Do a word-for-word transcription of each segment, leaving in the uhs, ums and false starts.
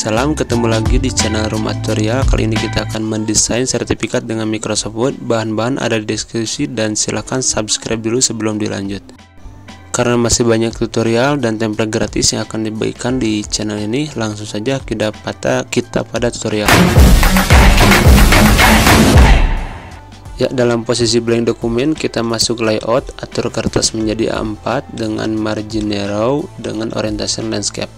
Salam, ketemu lagi di channel Rumah Tutorial. Kali ini kita akan mendesain sertifikat dengan Microsoft Word. Bahan-bahan ada di deskripsi dan silahkan subscribe dulu sebelum dilanjut. Karena masih banyak tutorial dan template gratis yang akan dibagikan di channel ini, langsung saja kita pada, kita pada tutorial. Ya, dalam posisi blank dokumen kita masuk layout, atur kertas menjadi A empat dengan margin narrow dengan orientasi landscape.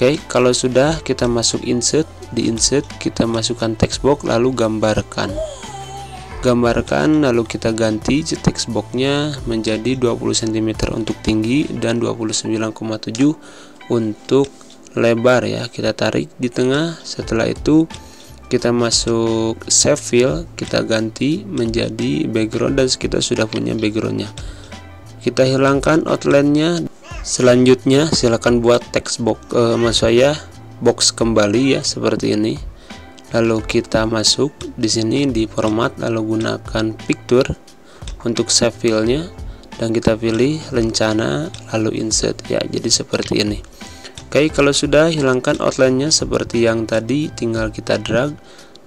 Oke, okay, kalau sudah kita masuk insert, di insert kita masukkan text box lalu gambarkan. Gambarkan lalu kita ganti text boxnya menjadi dua puluh sentimeter untuk tinggi dan dua puluh sembilan koma tujuh untuk lebar ya. Kita tarik di tengah. Setelah itu kita masuk save fill, kita ganti menjadi background dan kita sudah punya backgroundnya. Kita hilangkan outline-nya. Selanjutnya silahkan buat text box, eh, maksud saya box kembali ya, seperti ini. Lalu kita masuk di sini di format, lalu gunakan picture untuk save filenya dan kita pilih rencana lalu insert ya, jadi seperti ini. Oke, kalau sudah hilangkan outline-nya seperti yang tadi, tinggal kita drag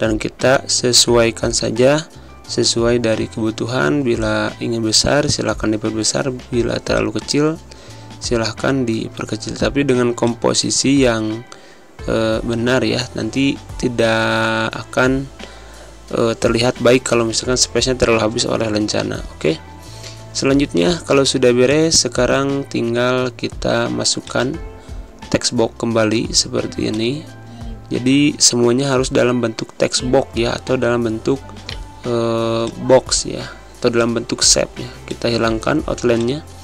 dan kita sesuaikan saja sesuai dari kebutuhan. Bila ingin besar silahkan diperbesar, bila terlalu kecil silahkan diperkecil, tapi dengan komposisi yang e, benar ya, nanti tidak akan e, terlihat baik kalau misalkan space-nya terlalu habis oleh lencana. Oke, selanjutnya kalau sudah beres, sekarang tinggal kita masukkan text box kembali seperti ini. Jadi semuanya harus dalam bentuk text box ya, atau dalam bentuk e, box ya, atau dalam bentuk shape ya. Kita hilangkan outline-nya,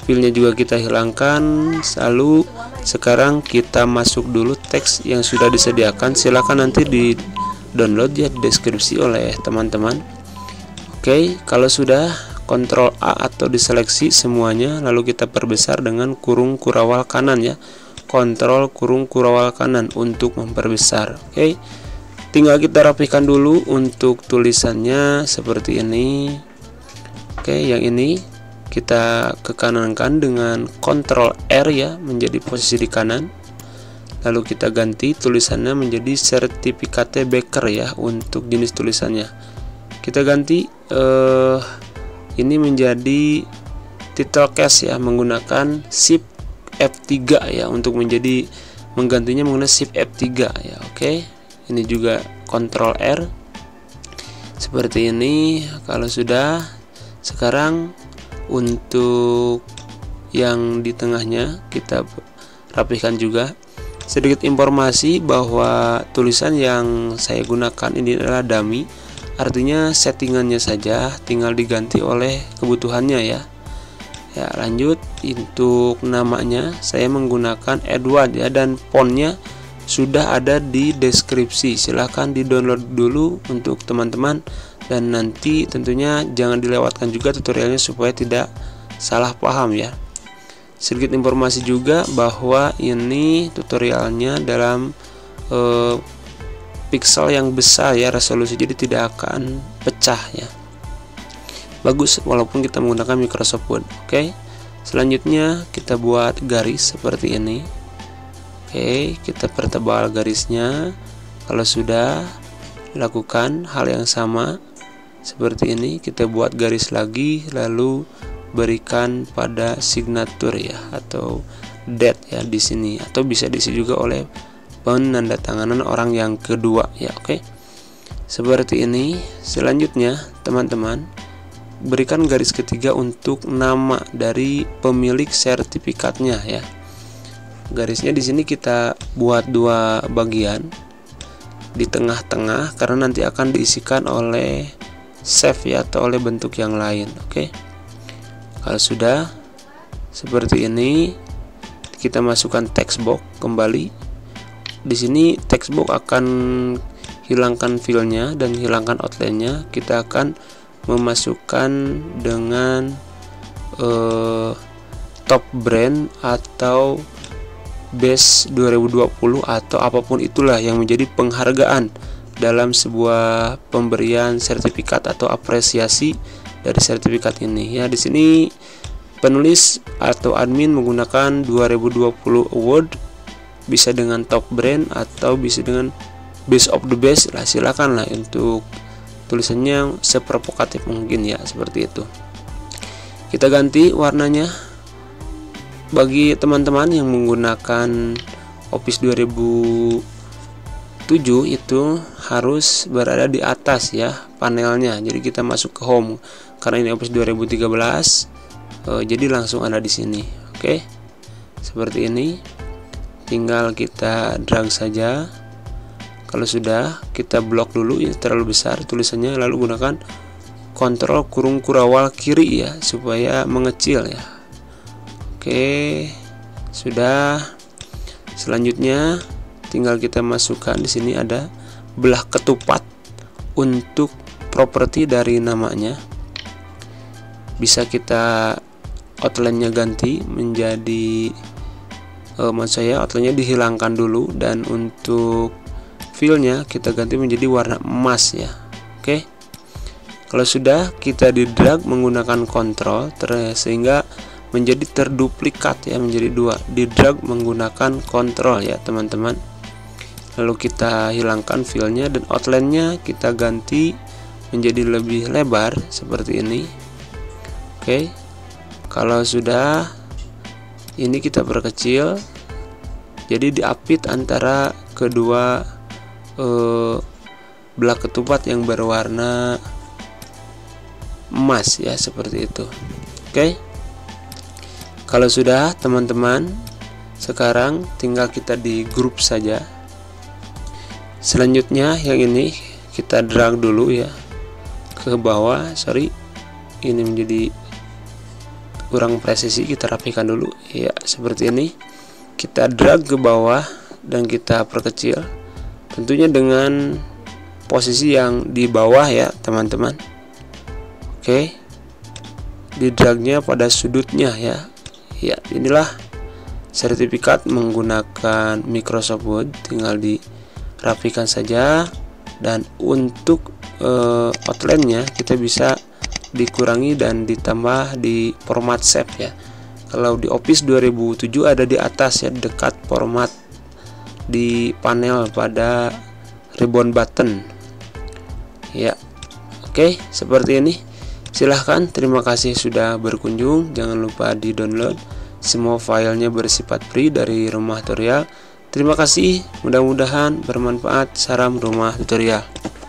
filenya juga kita hilangkan. Lalu sekarang kita masuk dulu teks yang sudah disediakan, silakan nanti di download ya, di deskripsi oleh teman-teman. Oke, kalau sudah kontrol A atau diseleksi semuanya, lalu kita perbesar dengan kurung kurawal kanan ya, kontrol kurung kurawal kanan untuk memperbesar. Oke, tinggal kita rapikan dulu untuk tulisannya seperti ini. Oke, yang ini kita kekanankan dengan kontrol R ya, menjadi posisi di kanan. Lalu kita ganti tulisannya menjadi sertifikate baker ya, untuk jenis tulisannya. Kita ganti eh, ini menjadi title case ya, menggunakan shift F tiga ya, untuk menjadi menggantinya menggunakan shift F tiga ya. Oke, ini juga kontrol R seperti ini. Kalau sudah, sekarang untuk yang di tengahnya kita rapihkan juga. Sedikit informasi bahwa tulisan yang saya gunakan ini adalah dummy, artinya settingannya saja, tinggal diganti oleh kebutuhannya ya. Ya, lanjut untuk namanya saya menggunakan Edward ya, dan fontnya sudah ada di deskripsi, silahkan di download dulu untuk teman-teman. Dan nanti tentunya jangan dilewatkan juga tutorialnya supaya tidak salah paham ya. Sedikit informasi juga bahwa ini tutorialnya dalam eh, pixel yang besar ya, resolusi, jadi tidak akan pecah ya. Bagus walaupun kita menggunakan Microsoft Word. Oke, selanjutnya kita buat garis seperti ini. Oke, kita pertebal garisnya. Kalau sudah, lakukan hal yang sama seperti ini, kita buat garis lagi lalu berikan pada signatur ya, atau date ya di sini, atau bisa diisi juga oleh penandatanganan orang yang kedua ya. Oke, seperti ini. Selanjutnya teman-teman, berikan garis ketiga untuk nama dari pemilik sertifikatnya ya. Garisnya di sini kita buat dua bagian di tengah-tengah, karena nanti akan diisikan oleh save ya, atau oleh bentuk yang lain. Oke, okay. Kalau sudah seperti ini, kita masukkan text box kembali. Di sini text box akan hilangkan filenya dan hilangkan outline-nya. Kita akan memasukkan dengan eh, top brand atau base dua ribu dua puluh atau apapun itulah yang menjadi penghargaan dalam sebuah pemberian sertifikat atau apresiasi dari sertifikat ini ya. Di sini penulis atau admin menggunakan dua ribu dua puluh award bisa dengan top brand atau bisa dengan best of the best lah, silakan lah untuk tulisannya seprovokatif mungkin ya, seperti itu. Kita ganti warnanya. Bagi teman-teman yang menggunakan Office dua ribu tujuh itu harus berada di atas ya panelnya, jadi kita masuk ke home karena ini Office dua ribu tiga belas, eh, jadi langsung ada di sini. Oke, seperti ini, tinggal kita drag saja. Kalau sudah, kita blok dulu, ini terlalu besar tulisannya, lalu gunakan kontrol kurung kurawal kiri ya supaya mengecil ya. Oke, sudah. Selanjutnya tinggal kita masukkan di sini ada belah ketupat untuk properti dari namanya. Bisa kita outline-nya ganti menjadi eh, maksud saya outline-nya dihilangkan dulu, dan untuk feel-nya kita ganti menjadi warna emas ya. Oke, kalau sudah kita di drag menggunakan kontrol sehingga menjadi terduplikat ya, menjadi dua, di drag menggunakan kontrol ya teman-teman. Lalu kita hilangkan feel-nya dan outline-nya kita ganti menjadi lebih lebar seperti ini. Oke, kalau sudah ini kita perkecil, jadi diapit antara kedua Eh, belah ketupat yang berwarna emas ya, seperti itu. Oke, kalau sudah teman-teman, sekarang tinggal kita di grup saja. Selanjutnya yang ini kita drag dulu ya ke bawah, sorry ini menjadi kurang presisi, kita rapikan dulu ya seperti ini. Kita drag ke bawah dan kita perkecil, tentunya dengan posisi yang di bawah ya teman-teman. Oke, di dragnya pada sudutnya ya. Ya, inilah sertifikat menggunakan Microsoft Word, tinggal dirapikan saja. Dan untuk eh, outline-nya kita bisa dikurangi dan ditambah di format shape ya. Kalau di Office dua ribu tujuh ada di atas ya, dekat format di panel pada ribbon button ya. Oke, seperti ini. Silahkan, terima kasih sudah berkunjung. Jangan lupa di download, semua filenya bersifat free dari Rumah Tutorial. Terima kasih, mudah-mudahan bermanfaat. Salam Rumah Tutorial.